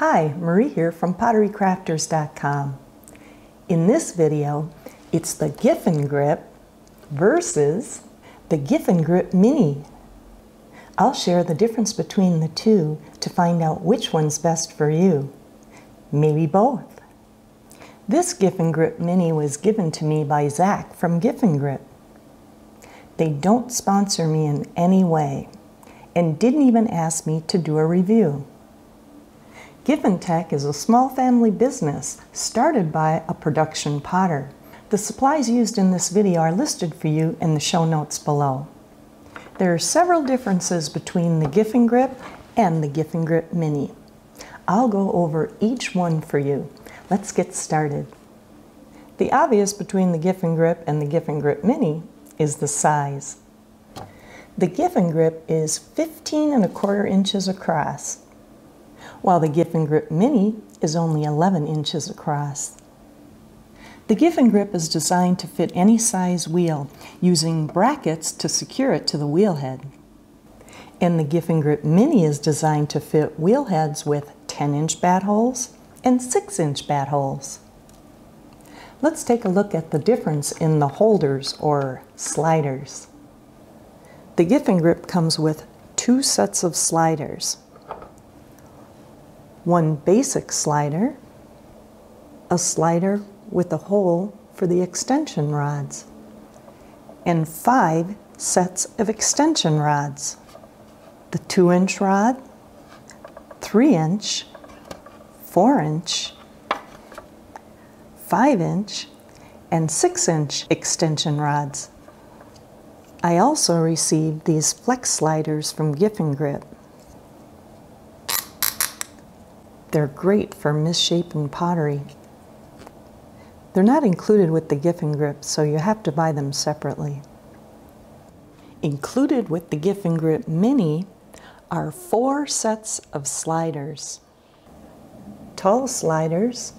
Hi, Marie here from potterycrafters.com. In this video, it's the Giffin Grip versus the Giffin Grip Mini. I'll share the difference between the two to find out which one's best for you. Maybe both. This Giffin Grip Mini was given to me by Zach from Giffin Grip. They don't sponsor me in any way and didn't even ask me to do a review. Giffin Tech is a small family business started by a production potter. The supplies used in this video are listed for you in the show notes below. There are several differences between the Giffin Grip and the Giffin Grip Mini. I'll go over each one for you. Let's get started. The obvious between the Giffin Grip and the Giffin Grip Mini is the size. The Giffin Grip is 15¼ inches across, while the Giffin Grip Mini is only 11 inches across. The Giffin Grip is designed to fit any size wheel, using brackets to secure it to the wheel head. And the Giffin Grip Mini is designed to fit wheel heads with 10-inch bat holes and 6-inch bat holes. Let's take a look at the difference in the holders or sliders. The Giffin Grip comes with two sets of sliders, one basic slider, a slider with a hole for the extension rods, and 5 sets of extension rods. The 2-inch rod, 3-inch, 4-inch, 5-inch, and 6-inch extension rods. I also received these flex sliders from Giffin Grip. They're great for misshapen pottery. They're not included with the Giffin Grip, so you have to buy them separately. Included with the Giffin Grip Mini are 4 sets of sliders, tall sliders,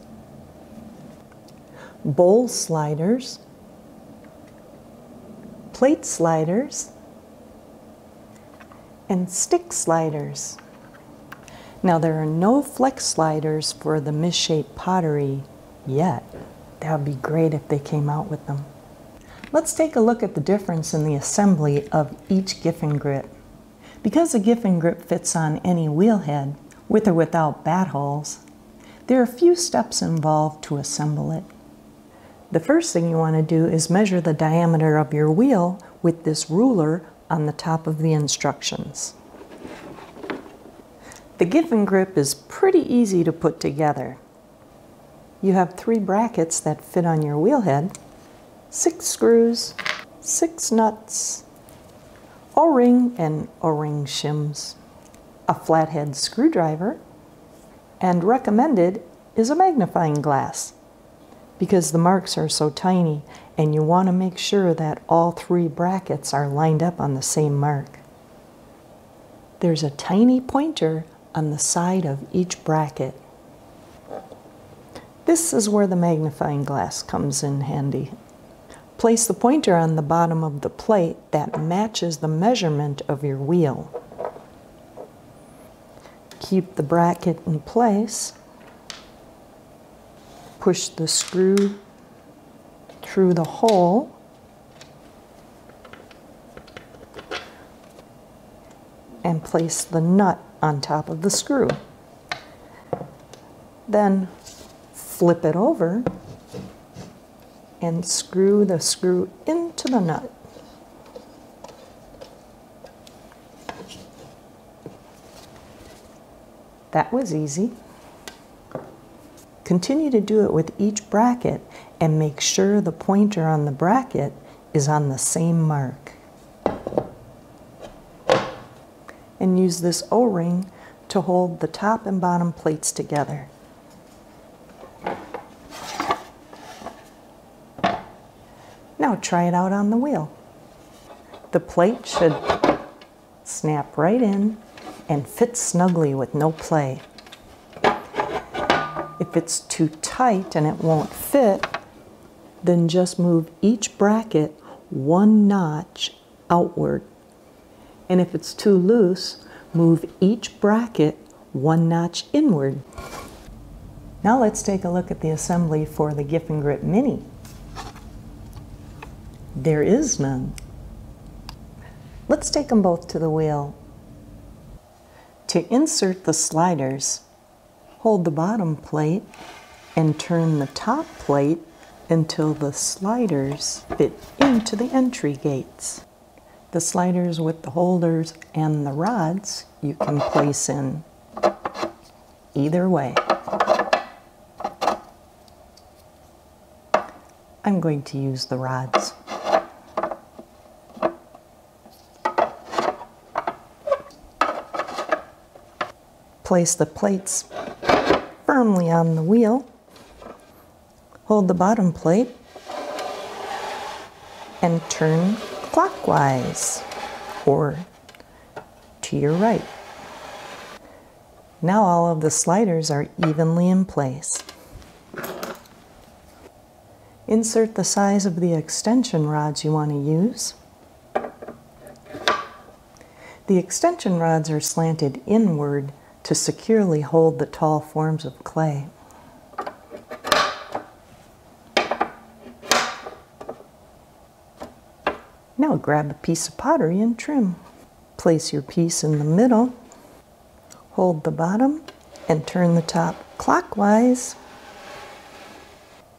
bowl sliders, plate sliders, and stick sliders. Now, there are no flex sliders for the misshaped pottery yet. That would be great if they came out with them. Let's take a look at the difference in the assembly of each Giffin Grip. Because a Giffin Grip fits on any wheel head, with or without bat holes, there are few steps involved to assemble it. The first thing you want to do is measure the diameter of your wheel with this ruler on the top of the instructions. The Giffin Grip is pretty easy to put together. You have 3 brackets that fit on your wheel head, 6 screws, 6 nuts, O-ring and O-ring shims, a flathead screwdriver, and recommended is a magnifying glass because the marks are so tiny and you want to make sure that all 3 brackets are lined up on the same mark. There's a tiny pointer on the side of each bracket. This is where the magnifying glass comes in handy. Place the pointer on the bottom of the plate that matches the measurement of your wheel. Keep the bracket in place. Push the screw through the hole. And place the nut on top of the screw. Then flip it over and screw the screw into the nut. That was easy. Continue to do it with each bracket and make sure the pointer on the bracket is on the same mark. And use this O-ring to hold the top and bottom plates together. Now try it out on the wheel. The plate should snap right in and fit snugly with no play. If it's too tight and it won't fit, then just move each bracket 1 notch outward. And if it's too loose, move each bracket one notch inward. Now let's take a look at the assembly for the Giffin Grip Mini. There is none. Let's take them both to the wheel. To insert the sliders, hold the bottom plate and turn the top plate until the sliders fit into the entry gates. The sliders with the holders and the rods you can place in either way. I'm going to use the rods. Place the plates firmly on the wheel, hold the bottom plate, and turn clockwise or to your right. Now all of the sliders are evenly in place. Insert the size of the extension rods you want to use. The extension rods are slanted inward to securely hold the tall forms of clay. Now grab a piece of pottery and trim. Place your piece in the middle, hold the bottom, and turn the top clockwise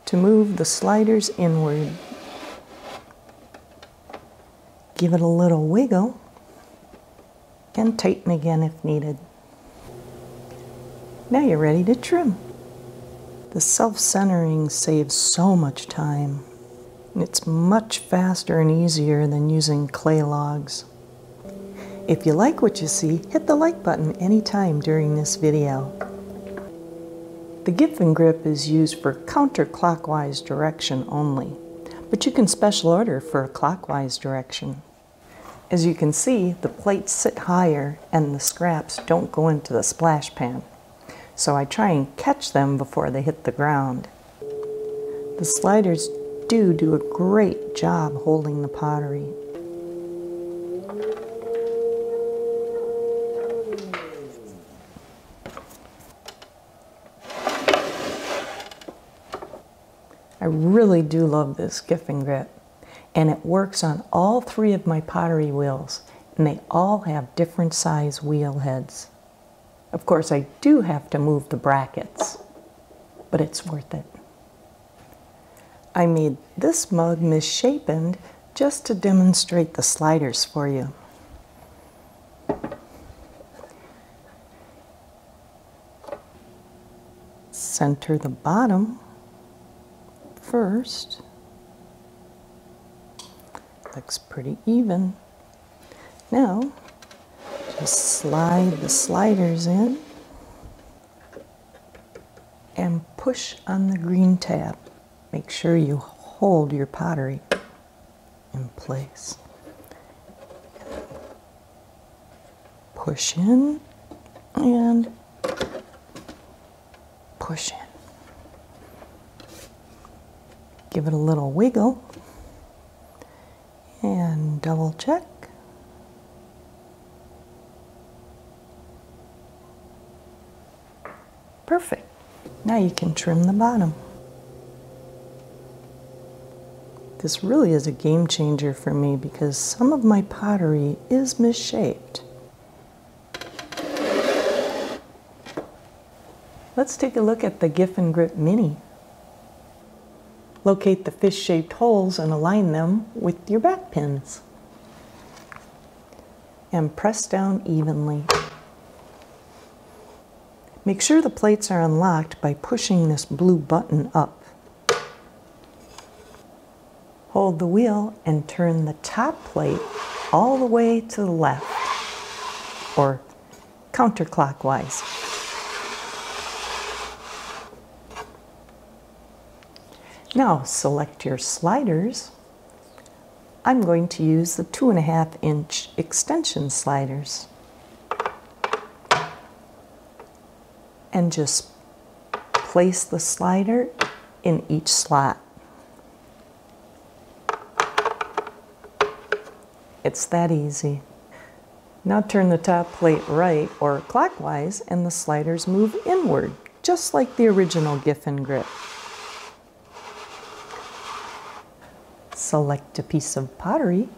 to move the sliders inward. Give it a little wiggle and tighten again if needed. Now you're ready to trim. The self-centering saves so much time. It's much faster and easier than using clay logs. If you like what you see, hit the like button anytime during this video. The Giffin Grip is used for counterclockwise direction only, but you can special order for a clockwise direction. As you can see, the plates sit higher and the scraps don't go into the splash pan, so I try and catch them before they hit the ground. The sliders do a great job holding the pottery. I really do love this Giffin Grip, and it works on all three of my pottery wheels, and they all have different size wheel heads. Of course, I do have to move the brackets, but it's worth it. I made this mug misshapen just to demonstrate the sliders for you. Center the bottom first. Looks pretty even. Now, just slide the sliders in and push on the green tab. Make sure you hold your pottery in place. Push in and push in. Give it a little wiggle and double check. Perfect. Now you can trim the bottom. This really is a game changer for me because some of my pottery is misshaped. Let's take a look at the Giffin Grip Mini. Locate the fish-shaped holes and align them with your back pins. And press down evenly. Make sure the plates are unlocked by pushing this blue button up. Hold the wheel and turn the top plate all the way to the left, or counterclockwise. Now select your sliders. I'm going to use the 2.5-inch extension sliders. And just place the slider in each slot. It's that easy. Now turn the top plate right or clockwise and the sliders move inward, just like the original Giffin Grip. Select a piece of pottery,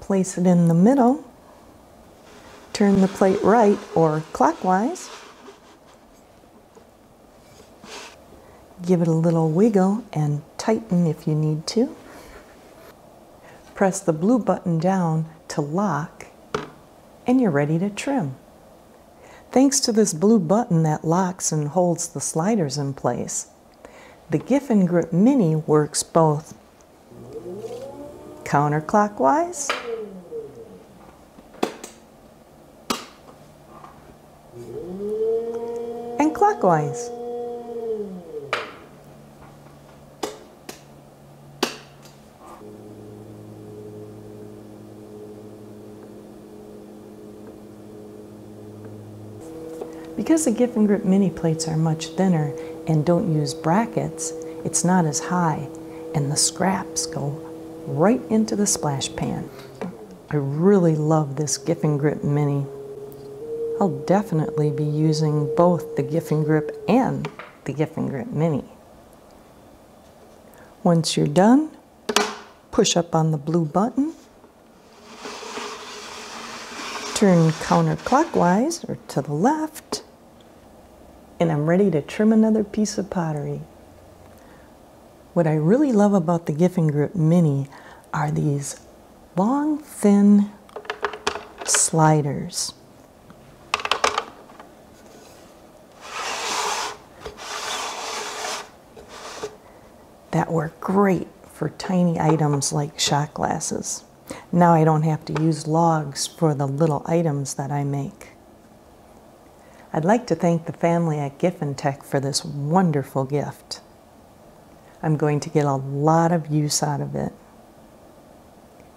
place it in the middle, turn the plate right or clockwise, give it a little wiggle and tighten if you need to. Press the blue button down to lock, and you're ready to trim. Thanks to this blue button that locks and holds the sliders in place, the Giffin Grip Mini works both counterclockwise and clockwise. Because the Giffin Grip Mini plates are much thinner and don't use brackets, it's not as high, and the scraps go right into the splash pan. I really love this Giffin Grip Mini. I'll definitely be using both the Giffin Grip and the Giffin Grip Mini. Once you're done, push up on the blue button, turn counterclockwise or to the left, and I'm ready to trim another piece of pottery. What I really love about the Giffin Grip Mini are these long, thin sliders. That work great for tiny items like shot glasses. Now I don't have to use logs for the little items that I make. I'd like to thank the family at Giffin Tech for this wonderful gift. I'm going to get a lot of use out of it.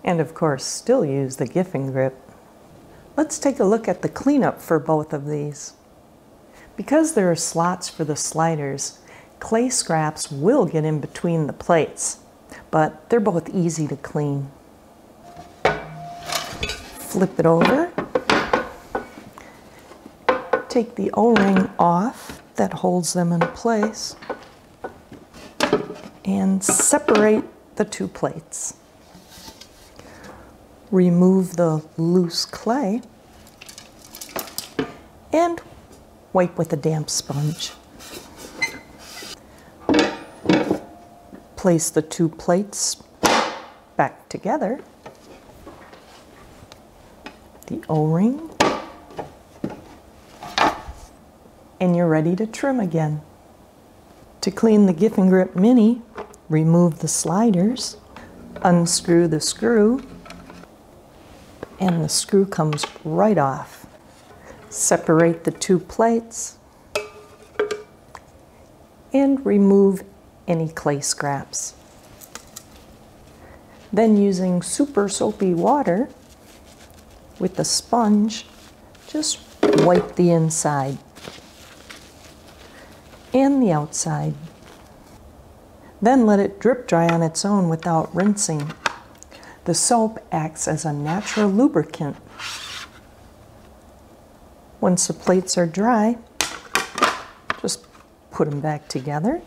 And of course, still use the Giffin Grip. Let's take a look at the cleanup for both of these. Because there are slots for the sliders, clay scraps will get in between the plates, but they're both easy to clean. Flip it over. Take the O-ring off that holds them in place and separate the two plates. Remove the loose clay and wipe with a damp sponge. Place the two plates back together, the O-ring, and you're ready to trim again. To clean the Giffin Grip Mini, remove the sliders, unscrew the screw, and the screw comes right off. Separate the two plates and remove any clay scraps. Then, using super soapy water with the sponge, just wipe the inside and the outside. Then let it drip dry on its own without rinsing. The soap acts as a natural lubricant. Once the plates are dry, just put them back together.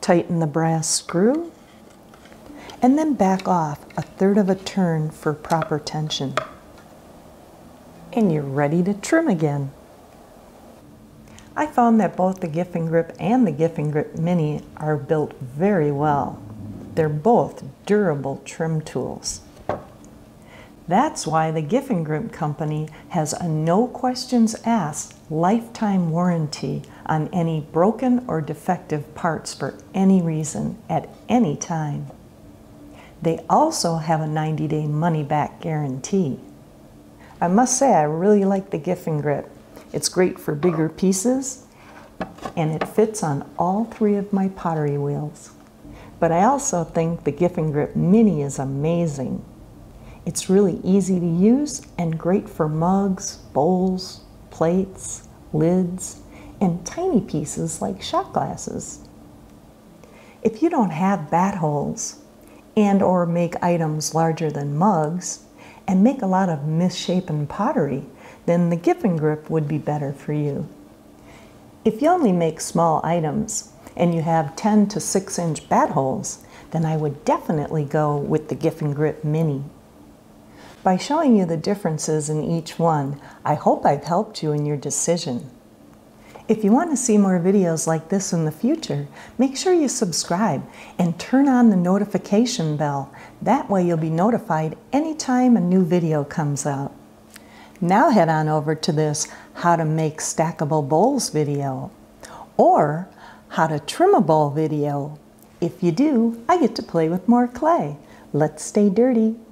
Tighten the brass screw and then back off 1/3 of a turn for proper tension. And you're ready to trim again. I found that both the Giffin Grip and the Giffin Grip Mini are built very well. They're both durable trim tools. That's why the Giffin Grip Company has a no questions asked lifetime warranty on any broken or defective parts for any reason at any time. They also have a 90-day money-back guarantee. I must say I really like the Giffin Grip. It's great for bigger pieces, and it fits on all three of my pottery wheels. But I also think the Giffin Grip Mini is amazing. It's really easy to use and great for mugs, bowls, plates, lids, and tiny pieces like shot glasses. If you don't have bat holes, and or make items larger than mugs and make a lot of misshapen pottery, then the Giffin Grip would be better for you. If you only make small items and you have 10 to 6 inch bat holes, then I would definitely go with the Giffin Grip Mini. By showing you the differences in each one, I hope I've helped you in your decision. If you want to see more videos like this in the future, make sure you subscribe and turn on the notification bell. That way you'll be notified anytime a new video comes out. Now head on over to this How to Make Stackable Bowls video, or How to Trim a Bowl video. If you do, I get to play with more clay. Let's stay dirty.